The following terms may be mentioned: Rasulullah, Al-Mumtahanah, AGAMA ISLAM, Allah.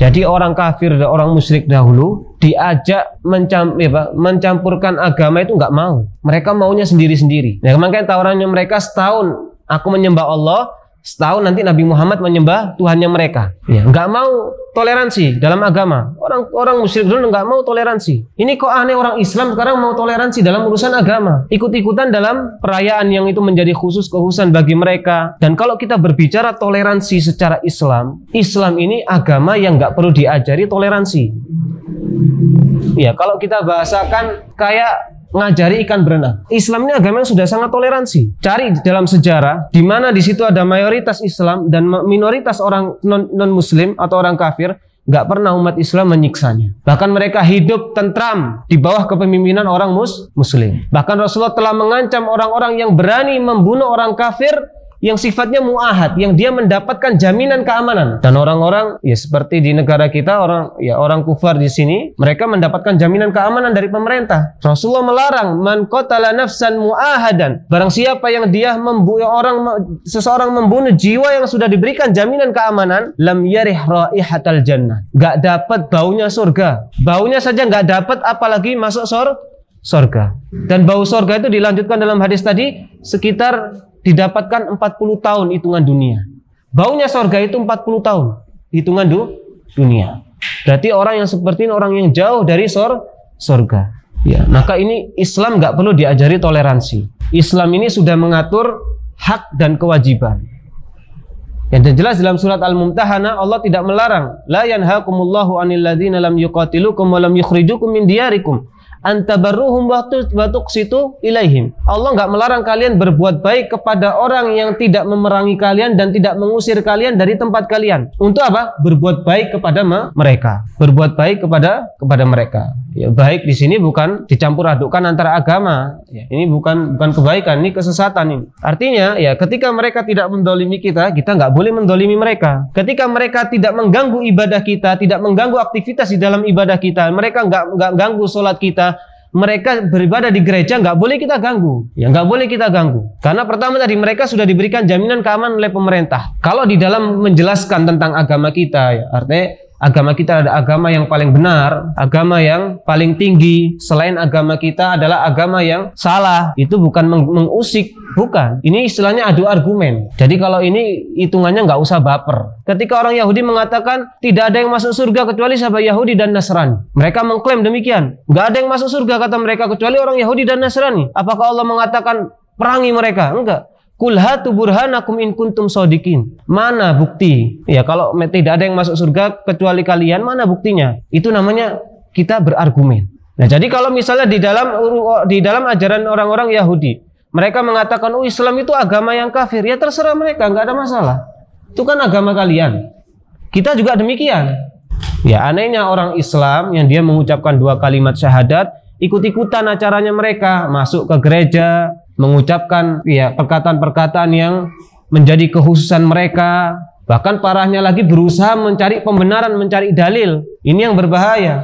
Jadi orang kafir dan orang musyrik dahulu diajak mencampurkan agama itu nggak mau. Mereka maunya sendiri-sendiri. Nah, makanya tawarannya mereka setahun aku menyembah Allah, setahun nanti Nabi Muhammad menyembah Tuhannya mereka. Ya, nggak mau toleransi dalam agama. Orang musyrik dulu nggak mau toleransi. Ini kok aneh, orang Islam sekarang mau toleransi dalam urusan agama. Ikut-ikutan dalam perayaan yang itu menjadi khusus-kekhususan bagi mereka. Dan kalau kita berbicara toleransi secara Islam, Islam ini agama yang nggak perlu diajari toleransi. Ya, kalau kita bahasakan kayak ngajari ikan berenang. Islam ini agama yang sudah sangat toleransi. Cari dalam sejarah, di mana di situ ada mayoritas Islam dan minoritas orang non-Muslim atau orang kafir, nggak pernah umat Islam menyiksanya. Bahkan mereka hidup tentram di bawah kepemimpinan orang Muslim. Bahkan Rasulullah telah mengancam orang-orang yang berani membunuh orang kafir yang sifatnya mu'ahad, yang dia mendapatkan jaminan keamanan. Dan orang-orang ya seperti di negara kita, orang kufar di sini, mereka mendapatkan jaminan keamanan dari pemerintah. Rasulullah melarang man qatala nafsan mu'ahadan, barang siapa yang dia seseorang membunuh jiwa yang sudah diberikan jaminan keamanan, lam yarih raihatal jannah, gak dapat baunya surga. Baunya saja gak dapat, apalagi masuk surga. Dan bau surga itu dilanjutkan dalam hadis tadi, sekitar didapatkan 40 tahun hitungan dunia. Baunya surga itu 40 tahun hitungan dunia. Berarti orang yang seperti ini orang yang jauh dari surga. Ya, maka ini Islam nggak perlu diajari toleransi. Islam ini sudah mengatur hak dan kewajiban. Yang jelas dalam surat Al-Mumtahanah Allah tidak melarang. La yanhakumullahu 'anil ladzina lam yuqatilukum wa lam yukhrijukum min diyarikum antabarruhum wa tuqsitu ilaihim. Allah nggak melarang kalian berbuat baik kepada orang yang tidak memerangi kalian dan tidak mengusir kalian dari tempat kalian. Untuk apa? Berbuat baik kepada mereka. Berbuat baik kepada mereka. Ya, baik di sini bukan dicampur adukkan antara agama. Ya, ini bukan kebaikan, ini kesesatan ini. Artinya ya ketika mereka tidak mendolimi kita, kita nggak boleh mendolimi mereka. Ketika mereka tidak mengganggu ibadah kita, tidak mengganggu aktivitas di dalam ibadah kita, mereka nggak ganggu sholat kita. Mereka beribadah di gereja nggak boleh kita ganggu, ya nggak boleh kita ganggu. Karena pertama tadi mereka sudah diberikan jaminan keamanan oleh pemerintah. Kalau di dalam menjelaskan tentang agama kita, ya, artinya agama kita ada agama yang paling benar, agama yang paling tinggi. Selain agama kita adalah agama yang salah. Itu bukan mengusik, bukan. Ini istilahnya adu argumen. Jadi kalau ini hitungannya nggak usah baper. Ketika orang Yahudi mengatakan tidak ada yang masuk surga kecuali sahabat Yahudi dan Nasrani, mereka mengklaim demikian. Nggak ada yang masuk surga kata mereka kecuali orang Yahudi dan Nasrani. Apakah Allah mengatakan perangi mereka? Enggak. Qul hatu burhanakum in kuntum shodiqin. Mana bukti? Ya kalau tidak ada yang masuk surga kecuali kalian, mana buktinya? Itu namanya kita berargumen. Nah, jadi kalau misalnya di dalam ajaran orang-orang Yahudi, mereka mengatakan oh Islam itu agama yang kafir, ya terserah mereka, nggak ada masalah. Itu kan agama kalian. Kita juga demikian. Ya anehnya orang Islam yang dia mengucapkan dua kalimat syahadat, ikut-ikutan acaranya mereka, masuk ke gereja, mengucapkan ya perkataan-perkataan yang menjadi kekhususan mereka. Bahkan parahnya lagi berusaha mencari pembenaran, mencari dalil. Ini yang berbahaya.